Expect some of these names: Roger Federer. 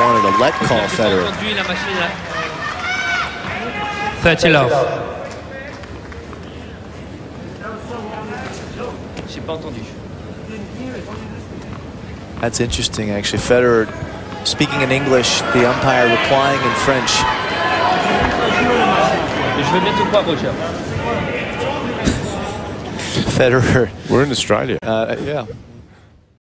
wanted a let call Federer. 30 love. That's interesting, actually. Federer speaking in English, the umpire replying in French. Federer. We're in Australia. Yeah.